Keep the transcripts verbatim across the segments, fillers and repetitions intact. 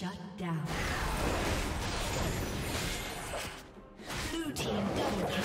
Shut down. Blue team double kill.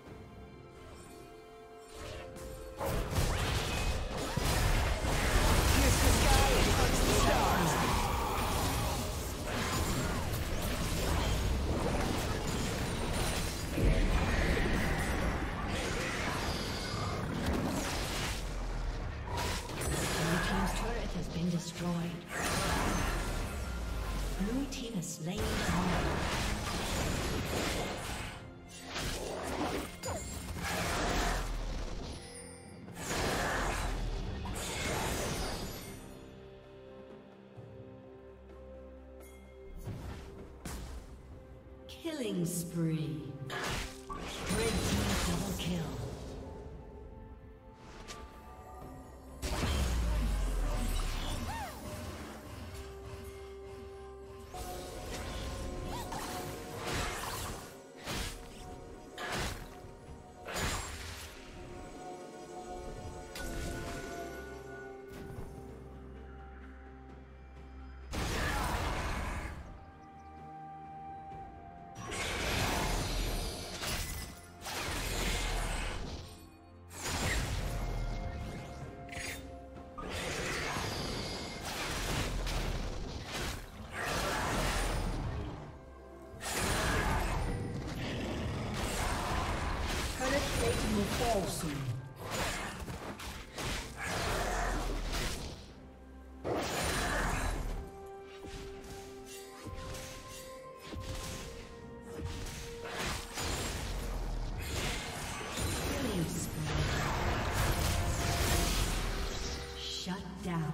Killing spree. Red team double kill. Awesome. Shut down.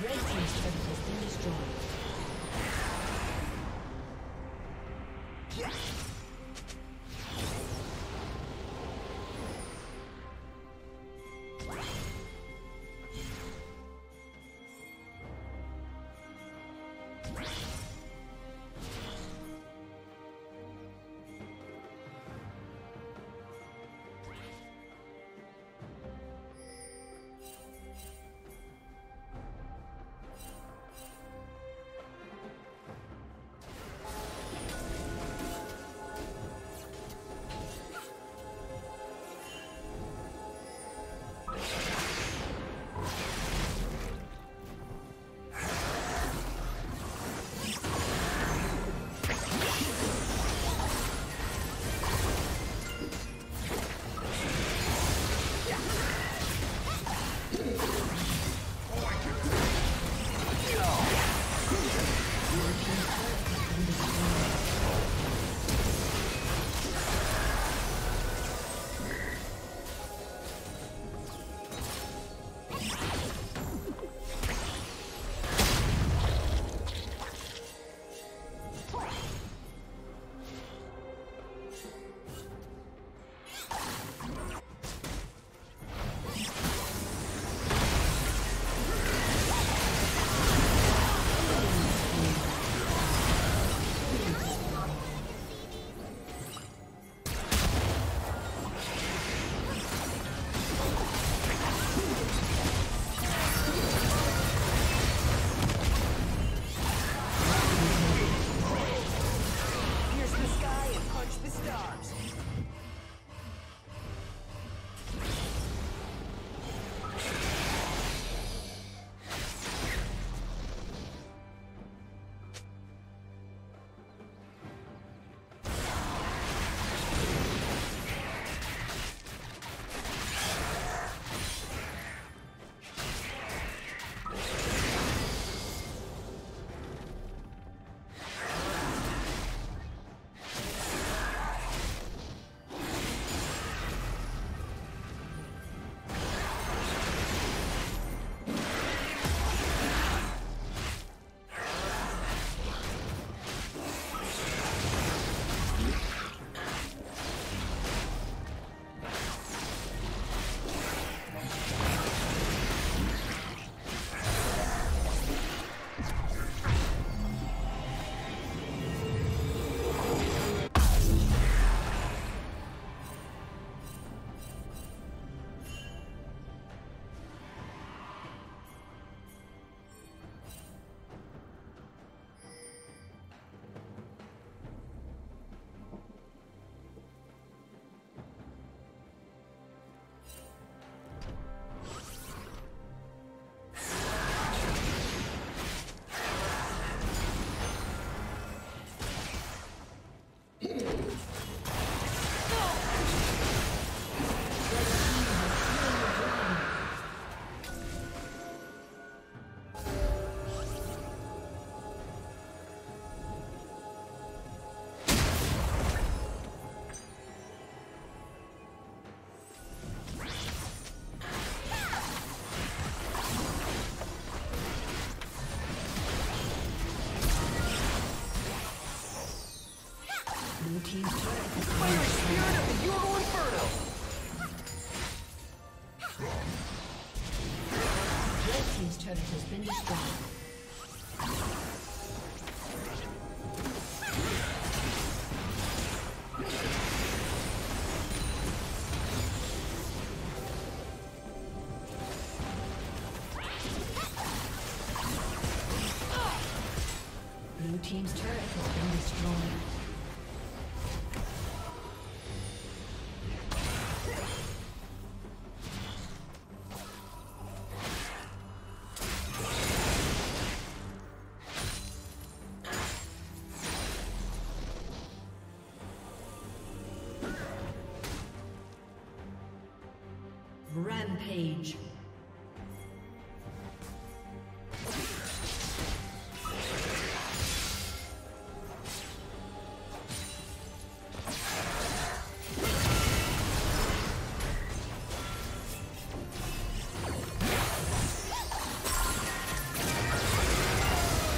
Red team's turret has been destroyed. Blue team's turret has been destroyed. Rampage. Blue team's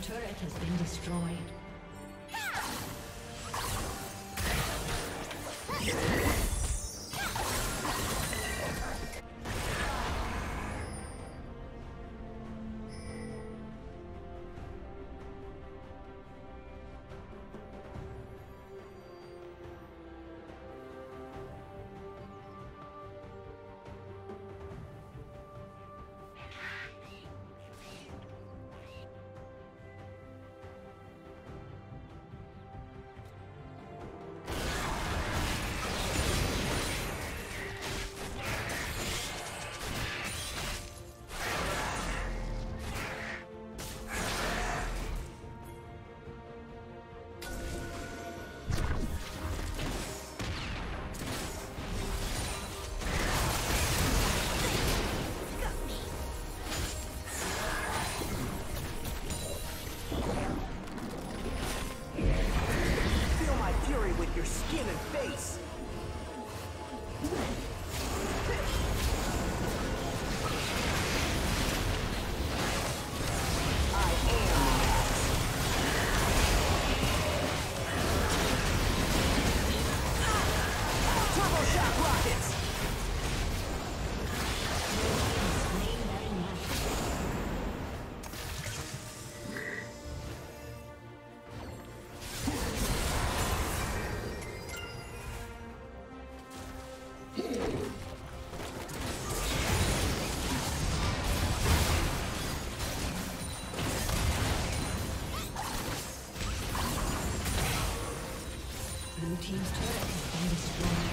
turret has been destroyed. Blue team's turret has been destroyed.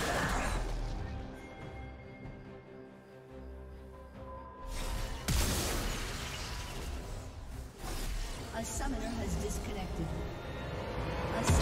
A summoner has disconnected. A